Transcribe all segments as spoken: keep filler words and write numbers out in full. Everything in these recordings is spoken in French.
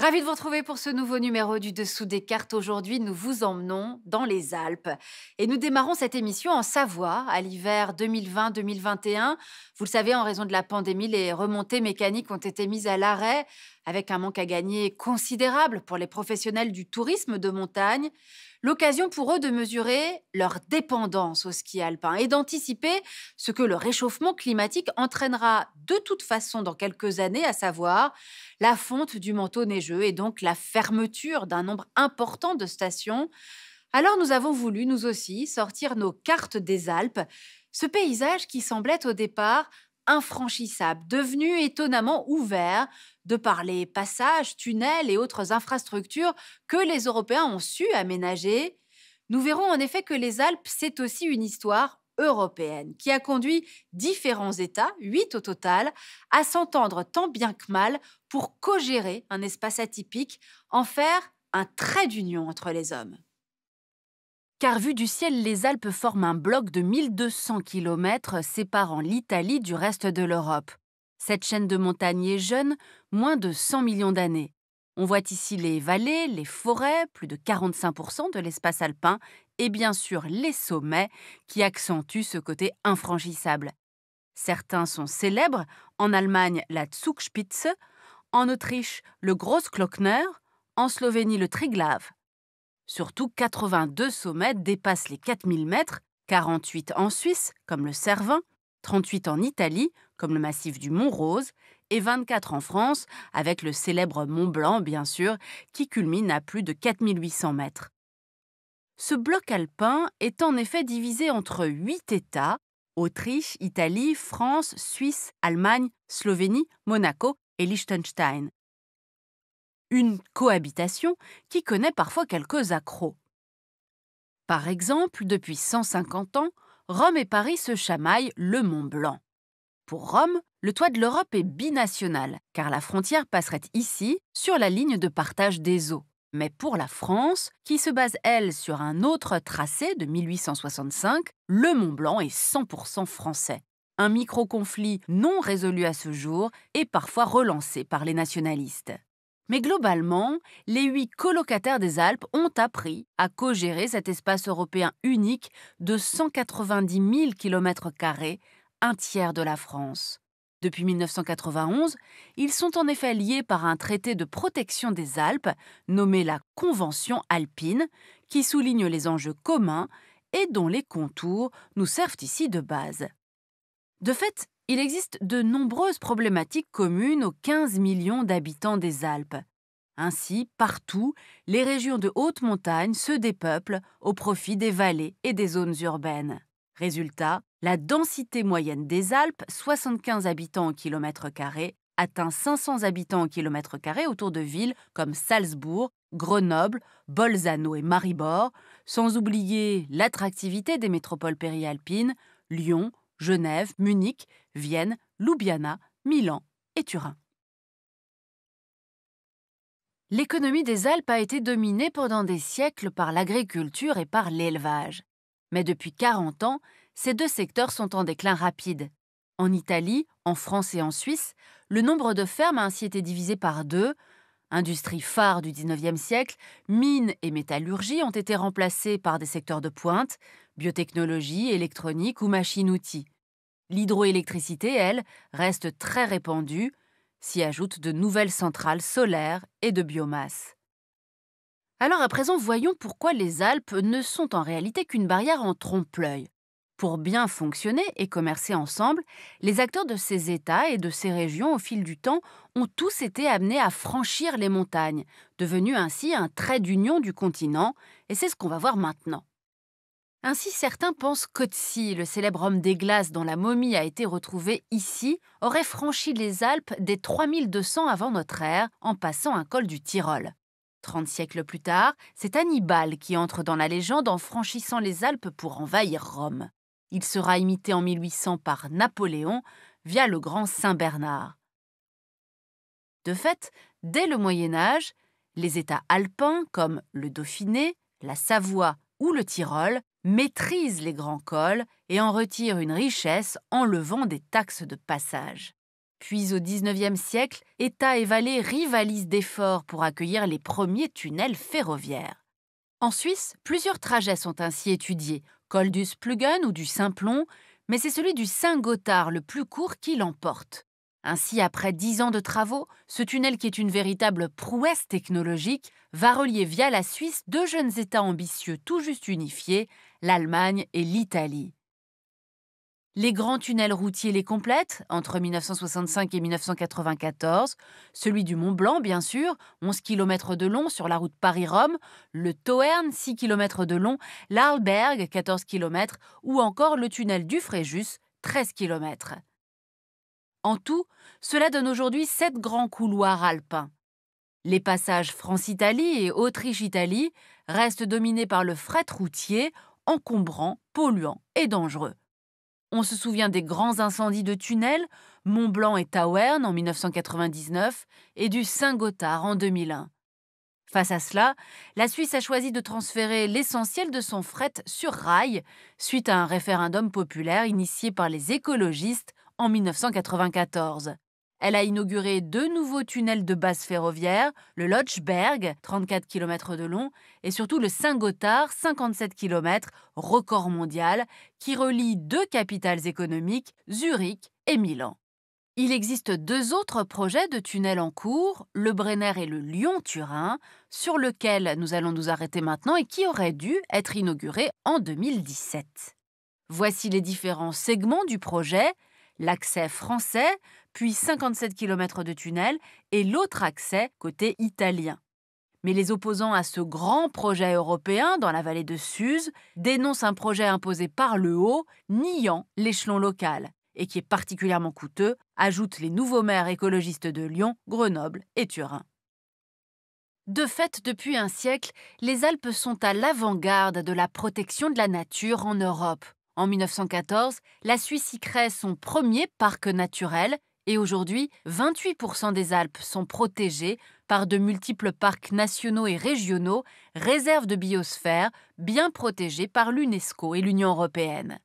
Ravi de vous retrouver pour ce nouveau numéro du Dessous des cartes. Aujourd'hui, nous vous emmenons dans les Alpes. Et nous démarrons cette émission en Savoie, à l'hiver deux mille vingt deux mille vingt et un. Vous le savez, en raison de la pandémie, les remontées mécaniques ont été mises à l'arrêt, avec un manque à gagner considérable pour les professionnels du tourisme de montagne. L'occasion pour eux de mesurer leur dépendance au ski alpin et d'anticiper ce que le réchauffement climatique entraînera de toute façon dans quelques années, à savoir la fonte du manteau neigeux et donc la fermeture d'un nombre important de stations. Alors nous avons voulu, nous aussi, sortir nos cartes des Alpes, ce paysage qui semblait au départ infranchissable, devenu étonnamment ouvert de par les passages, tunnels et autres infrastructures que les Européens ont su aménager. Nous verrons en effet que les Alpes, c'est aussi une histoire européenne, qui a conduit différents États, huit au total, à s'entendre tant bien que mal pour co-gérer un espace atypique, en faire un trait d'union entre les hommes. Car vu du ciel, les Alpes forment un bloc de mille deux cents kilomètres séparant l'Italie du reste de l'Europe. Cette chaîne de montagnes est jeune, moins de cent millions d'années. On voit ici les vallées, les forêts, plus de quarante-cinq pour cent de l'espace alpin, et bien sûr les sommets qui accentuent ce côté infranchissable. Certains sont célèbres, en Allemagne la Zugspitze, en Autriche le Grossglockner, en Slovénie le Triglav. Surtout quatre-vingt-deux sommets dépassent les quatre mille mètres, quarante-huit en Suisse comme le Cervin, trente-huit en Italie comme le massif du Mont Rose et vingt-quatre en France avec le célèbre Mont Blanc bien sûr qui culmine à plus de quatre mille huit cents mètres. Ce bloc alpin est en effet divisé entre huit États, Autriche, Italie, France, Suisse, Allemagne, Slovénie, Monaco et Liechtenstein. Une cohabitation qui connaît parfois quelques accros. Par exemple, depuis cent cinquante ans, Rome et Paris se chamaillent le Mont Blanc. Pour Rome, le toit de l'Europe est binational, car la frontière passerait ici, sur la ligne de partage des eaux. Mais pour la France, qui se base, elle, sur un autre tracé de mille huit cent soixante-cinq, le Mont Blanc est cent pour cent français. Un micro-conflit non résolu à ce jour et parfois relancé par les nationalistes. Mais globalement, les huit colocataires des Alpes ont appris à co-gérer cet espace européen unique de cent quatre-vingt-dix mille kilomètres carrés, un tiers de la France. Depuis mille neuf cent quatre-vingt-onze, ils sont en effet liés par un traité de protection des Alpes, nommé la Convention Alpine, qui souligne les enjeux communs et dont les contours nous servent ici de base. De fait, il existe de nombreuses problématiques communes aux quinze millions d'habitants des Alpes. Ainsi, partout, les régions de haute montagne se dépeuplent au profit des vallées et des zones urbaines. Résultat, la densité moyenne des Alpes, soixante-quinze habitants au kilomètre carré, atteint cinq cents habitants au kilomètre carré autour de villes comme Salzbourg, Grenoble, Bolzano et Maribor, sans oublier l'attractivité des métropoles périalpines, Lyon, Genève, Munich, Vienne, Ljubljana, Milan et Turin. L'économie des Alpes a été dominée pendant des siècles par l'agriculture et par l'élevage. Mais depuis quarante ans, ces deux secteurs sont en déclin rapide. En Italie, en France et en Suisse, le nombre de fermes a ainsi été divisé par deux. Industries phares du dix-neuvième siècle, mines et métallurgie ont été remplacées par des secteurs de pointe, biotechnologie, électronique ou machines-outils. L'hydroélectricité, elle, reste très répandue. S'y ajoutent de nouvelles centrales solaires et de biomasse. Alors à présent, voyons pourquoi les Alpes ne sont en réalité qu'une barrière en trompe-l'œil. Pour bien fonctionner et commercer ensemble, les acteurs de ces États et de ces régions au fil du temps ont tous été amenés à franchir les montagnes, devenus ainsi un trait d'union du continent, et c'est ce qu'on va voir maintenant. Ainsi, certains pensent qu'Ötzi, le célèbre homme des glaces dont la momie a été retrouvée ici, aurait franchi les Alpes dès trois mille deux cents avant notre ère, en passant un col du Tyrol. trente siècles plus tard, c'est Hannibal qui entre dans la légende en franchissant les Alpes pour envahir Rome. Il sera imité en mille huit cents par Napoléon via le grand Saint-Bernard. De fait, dès le Moyen Âge, les États alpins comme le Dauphiné, la Savoie ou le Tyrol maîtrisent les grands cols et en retirent une richesse en levant des taxes de passage. Puis au dix-neuvième siècle, États et vallées rivalisent d'efforts pour accueillir les premiers tunnels ferroviaires. En Suisse, plusieurs trajets sont ainsi étudiés, col du Splügen ou du Simplon, mais c'est celui du Saint-Gothard le plus court qui l'emporte. Ainsi, après dix ans de travaux, ce tunnel qui est une véritable prouesse technologique va relier via la Suisse deux jeunes États ambitieux tout juste unifiés, l'Allemagne et l'Italie. Les grands tunnels routiers les complètent, entre mille neuf cent soixante-cinq et mille neuf cent quatre-vingt-quatorze, celui du Mont Blanc, bien sûr, onze kilomètres de long sur la route Paris-Rome, le Tauern, six kilomètres de long, l'Arlberg, quatorze kilomètres, ou encore le tunnel du Fréjus, treize kilomètres. En tout, cela donne aujourd'hui sept grands couloirs alpins. Les passages France-Italie et Autriche-Italie restent dominés par le fret routier, encombrant, polluant et dangereux. On se souvient des grands incendies de tunnels, Mont Blanc et Tauern en mille neuf cent quatre-vingt-dix-neuf et du Saint-Gothard en deux mille un. Face à cela, la Suisse a choisi de transférer l'essentiel de son fret sur rail suite à un référendum populaire initié par les écologistes en mille neuf cent quatre-vingt-quatorze. Elle a inauguré deux nouveaux tunnels de base ferroviaire, le Lötschberg, trente-quatre kilomètres de long, et surtout le Saint-Gothard, cinquante-sept kilomètres, record mondial, qui relie deux capitales économiques, Zurich et Milan. Il existe deux autres projets de tunnels en cours, le Brenner et le Lyon-Turin, sur lequel nous allons nous arrêter maintenant et qui auraient dû être inaugurés en deux mille dix-sept. Voici les différents segments du projet. L'accès français, puis cinquante-sept kilomètres de tunnel, et l'autre accès côté italien. Mais les opposants à ce grand projet européen dans la vallée de Suse dénoncent un projet imposé par le haut, niant l'échelon local, et qui est particulièrement coûteux, ajoutent les nouveaux maires écologistes de Lyon, Grenoble et Turin. De fait, depuis un siècle, les Alpes sont à l'avant-garde de la protection de la nature en Europe. En mille neuf cent quatorze, la Suisse y crée son premier parc naturel et aujourd'hui, vingt-huit pour cent des Alpes sont protégées par de multiples parcs nationaux et régionaux, réserves de biosphère, bien protégées par l'UNESCO et l'Union européenne.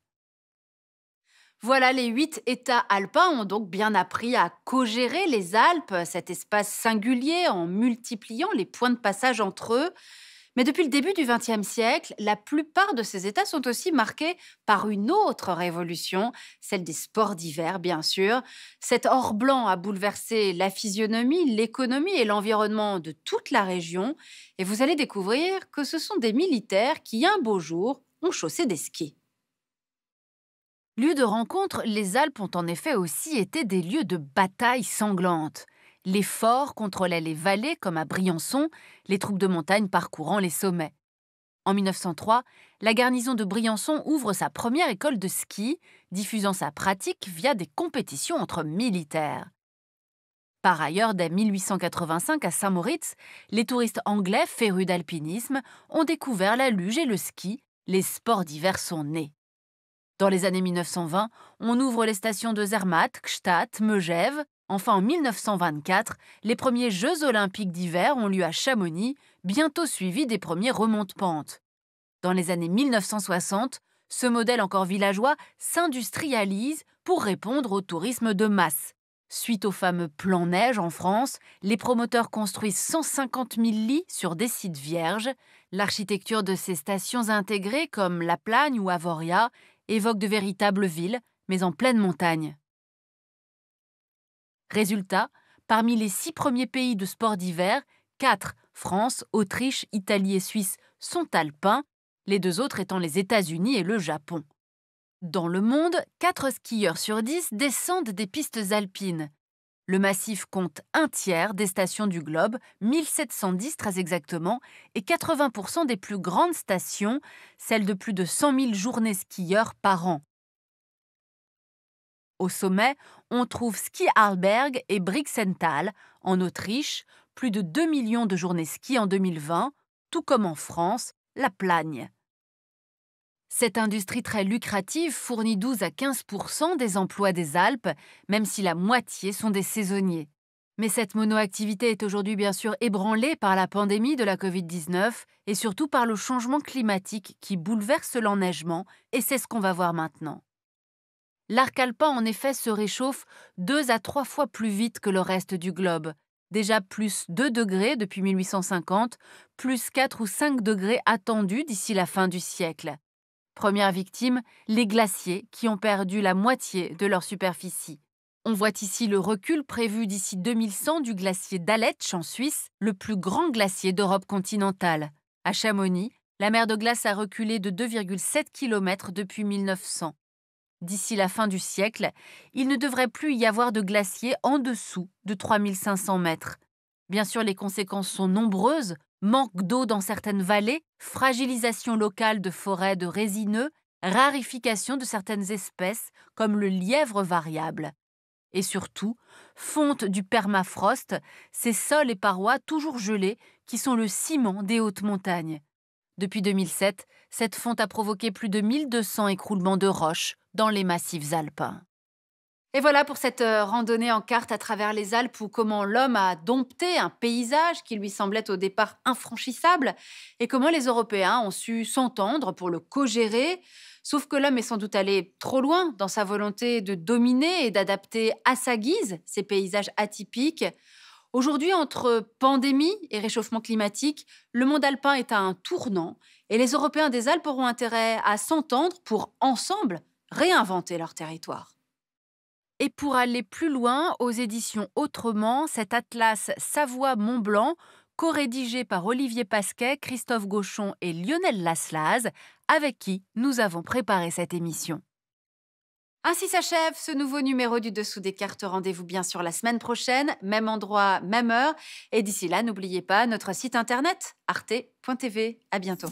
Voilà, les huit États alpins ont donc bien appris à co-gérer les Alpes, cet espace singulier, en multipliant les points de passage entre eux. Mais depuis le début du vingtième siècle, la plupart de ces États sont aussi marqués par une autre révolution, celle des sports d'hiver, bien sûr. Cet or blanc a bouleversé la physionomie, l'économie et l'environnement de toute la région. Et vous allez découvrir que ce sont des militaires qui, un beau jour, ont chaussé des skis. Lieux de rencontre, les Alpes ont en effet aussi été des lieux de bataille sanglante. Les forts contrôlaient les vallées, comme à Briançon, les troupes de montagne parcourant les sommets. En mille neuf cent trois, la garnison de Briançon ouvre sa première école de ski, diffusant sa pratique via des compétitions entre militaires. Par ailleurs, dès mille huit cent quatre-vingt-cinq, à Saint-Moritz, les touristes anglais férus d'alpinisme ont découvert la luge et le ski. Les sports d'hiver sont nés. Dans les années mille neuf cent vingt, on ouvre les stations de Zermatt, Gstaad, Megève. Enfin, en mille neuf cent vingt-quatre, les premiers Jeux olympiques d'hiver ont lieu à Chamonix, bientôt suivis des premiers remontes-pentes. Dans les années mille neuf cent soixante, ce modèle encore villageois s'industrialise pour répondre au tourisme de masse. Suite au fameux plan neige en France, les promoteurs construisent cent cinquante mille lits sur des sites vierges. L'architecture de ces stations intégrées, comme La Plagne ou Avoria, évoque de véritables villes, mais en pleine montagne. Résultat, parmi les six premiers pays de sport d'hiver, quatre, France, Autriche, Italie et Suisse, sont alpins, les deux autres étant les États-Unis et le Japon. Dans le monde, quatre skieurs sur dix descendent des pistes alpines. Le massif compte un tiers des stations du globe, mille sept cent dix très exactement, et quatre-vingts pour cent des plus grandes stations, celles de plus de cent mille journées skieurs par an. Au sommet, on trouve Ski Arlberg et Brixental. En Autriche, plus de deux millions de journées ski en deux mille vingt, tout comme en France, la Plagne. Cette industrie très lucrative fournit douze à quinze pour cent des emplois des Alpes, même si la moitié sont des saisonniers. Mais cette monoactivité est aujourd'hui bien sûr ébranlée par la pandémie de la Covid dix-neuf et surtout par le changement climatique qui bouleverse l'enneigement, et c'est ce qu'on va voir maintenant. L'arc alpin, en effet, se réchauffe deux à trois fois plus vite que le reste du globe. Déjà plus deux degrés depuis mille huit cent cinquante, plus quatre ou cinq degrés attendus d'ici la fin du siècle. Première victime, les glaciers qui ont perdu la moitié de leur superficie. On voit ici le recul prévu d'ici deux mille cent du glacier d'Aletsch en Suisse, le plus grand glacier d'Europe continentale. À Chamonix, la mer de glace a reculé de deux virgule sept kilomètres depuis mille neuf cents. D'ici la fin du siècle, il ne devrait plus y avoir de glaciers en dessous de trois mille cinq cents mètres. Bien sûr, les conséquences sont nombreuses. Manque d'eau dans certaines vallées, fragilisation locale de forêts de résineux, rarification de certaines espèces, comme le lièvre variable. Et surtout, fonte du permafrost, ces sols et parois toujours gelés qui sont le ciment des hautes montagnes. Depuis deux mille sept, cette fonte a provoqué plus de mille deux cents écroulements de roches dans les massifs alpins. Et voilà pour cette randonnée en carte à travers les Alpes où comment l'homme a dompté un paysage qui lui semblait au départ infranchissable et comment les Européens ont su s'entendre pour le co-gérer. Sauf que l'homme est sans doute allé trop loin dans sa volonté de dominer et d'adapter à sa guise ces paysages atypiques. Aujourd'hui, entre pandémie et réchauffement climatique, le monde alpin est à un tournant et les Européens des Alpes auront intérêt à s'entendre pour, ensemble, réinventer leur territoire. Et pour aller plus loin, aux éditions Autrement, cet atlas Savoie-Mont Blanc, co-rédigé par Olivier Pasquet, Christophe Gauchon et Lionel Laslaz, avec qui nous avons préparé cette émission. Ainsi s'achève ce nouveau numéro du Dessous des cartes. Rendez-vous bien sûr la semaine prochaine, même endroit, même heure. Et d'ici là, n'oubliez pas notre site internet arte point tv. À bientôt.